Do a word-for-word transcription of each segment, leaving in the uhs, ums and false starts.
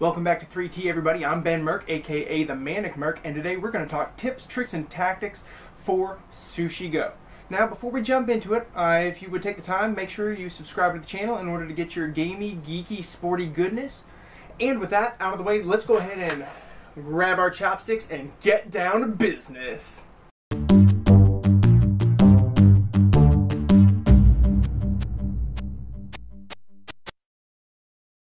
Welcome back to three T, everybody. I'm Ben Merck, aka The Manic Merk, and today we're going to talk tips, tricks, and tactics for Sushi Go. Now, before we jump into it, uh, if you would take the time, make sure you subscribe to the channel in order to get your gamey, geeky, sporty goodness. And with that out of the way, let's go ahead and grab our chopsticks and get down to business.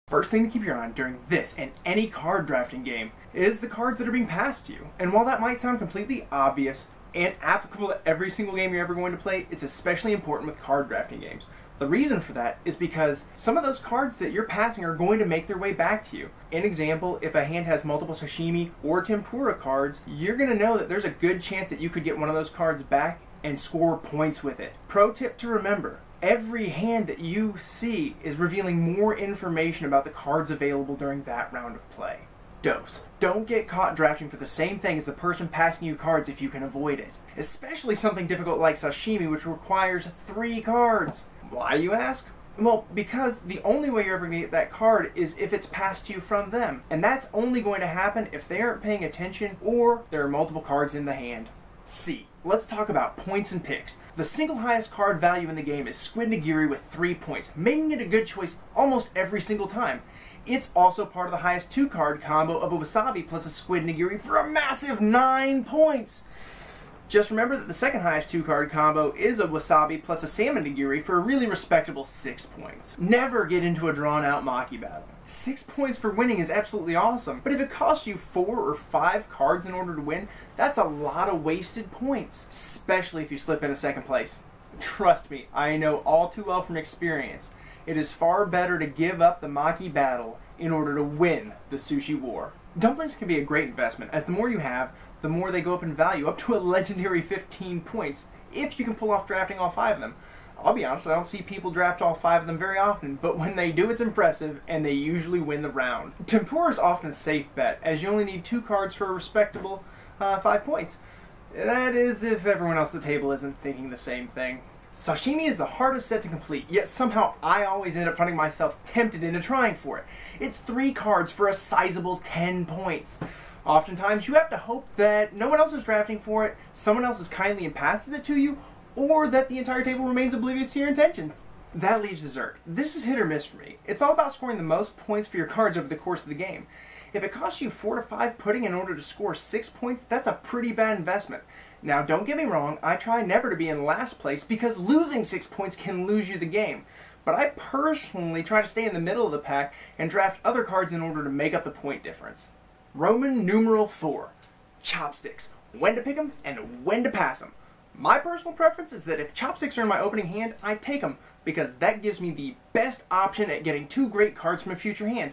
First thing to keep your eye on during this and any card drafting game is the cards that are being passed to you. And while that might sound completely obvious and applicable to every single game you're ever going to play, it's especially important with card drafting games. The reason for that is because some of those cards that you're passing are going to make their way back to you. An example, if a hand has multiple sashimi or tempura cards, you're going to know that there's a good chance that you could get one of those cards back and score points with it. Pro tip to remember: every hand that you see is revealing more information about the cards available during that round of play. Dose. Don't get caught drafting for the same thing as the person passing you cards if you can avoid it. Especially something difficult like sashimi, which requires three cards. Why, you ask? Well, because the only way you're ever going to get that card is if it's passed to you from them. And that's only going to happen if they aren't paying attention or there are multiple cards in the hand. C. Let's talk about points and picks. The single highest card value in the game is Squid Nigiri with three points, making it a good choice almost every single time. It's also part of the highest two card combo of a Wasabi plus a Squid Nigiri for a massive nine points. Just remember that the second highest two card combo is a Wasabi plus a Salmon Nigiri for a really respectable six points. Never get into a drawn out Maki battle. Six points for winning is absolutely awesome, but if it costs you four or five cards in order to win, that's a lot of wasted points, especially if you slip into second place. Trust me, I know all too well from experience. It is far better to give up the Maki battle in order to win the sushi war. Dumplings can be a great investment, as the more you have, the more they go up in value, up to a legendary fifteen points, if you can pull off drafting all five of them. I'll be honest, I don't see people draft all five of them very often, but when they do, it's impressive, and they usually win the round. Tempura is often a safe bet, as you only need two cards for a respectable uh, five points. That is if everyone else at the table isn't thinking the same thing. Sashimi is the hardest set to complete, yet somehow I always end up finding myself tempted into trying for it. It's three cards for a sizable ten points. Oftentimes, you have to hope that no one else is drafting for it, someone else is kindly and passes it to you, or that the entire table remains oblivious to your intentions. That leaves dessert. This is hit or miss for me. It's all about scoring the most points for your cards over the course of the game. If it costs you four to five pudding in order to score six points, that's a pretty bad investment. Now, don't get me wrong, I try never to be in last place because losing six points can lose you the game. But I personally try to stay in the middle of the pack and draft other cards in order to make up the point difference. Roman numeral four. Chopsticks. When to pick them and when to pass them. My personal preference is that if chopsticks are in my opening hand, I take them, because that gives me the best option at getting two great cards from a future hand.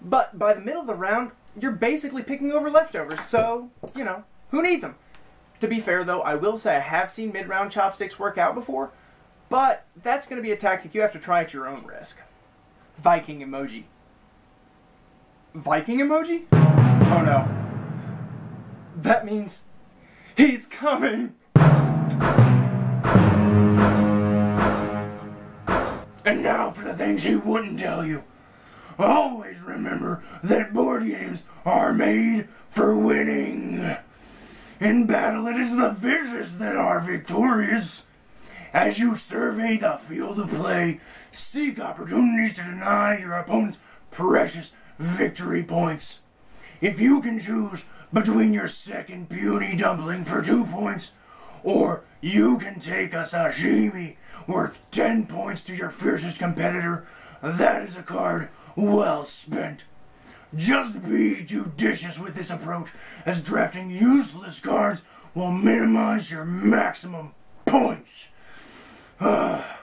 But by the middle of the round, you're basically picking over leftovers, so, you know, who needs them? To be fair, though, I will say I have seen mid-round chopsticks work out before, but that's going to be a tactic you have to try at your own risk. Viking emoji. Viking emoji? Oh no. That means he's coming! And now for the things he wouldn't tell you. Always remember that board games are made for winning. In battle, it is the vicious that are victorious. As you survey the field of play, seek opportunities to deny your opponent's precious victory points. If you can choose between your second puny dumpling for two points, or you can take a sashimi worth ten points to your fiercest competitor, that is a card well spent. Just be judicious with this approach, as drafting useless cards will minimize your maximum points. Ah,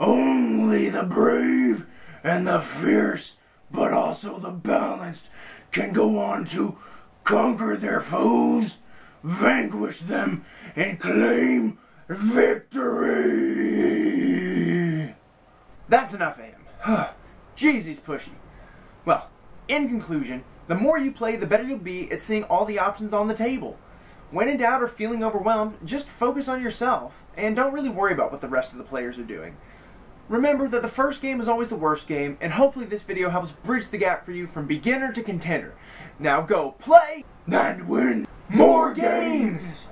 only the brave and the fierce, but also the balanced, can go on to conquer their foes, vanquish them, and claim victory. That's enough of him. Jeez, he's pushy. Well, in conclusion, the more you play, the better you'll be at seeing all the options on the table. When in doubt or feeling overwhelmed, just focus on yourself, and don't really worry about what the rest of the players are doing. Remember that the first game is always the worst game, and hopefully this video helps bridge the gap for you from beginner to contender. Now go play and win more games!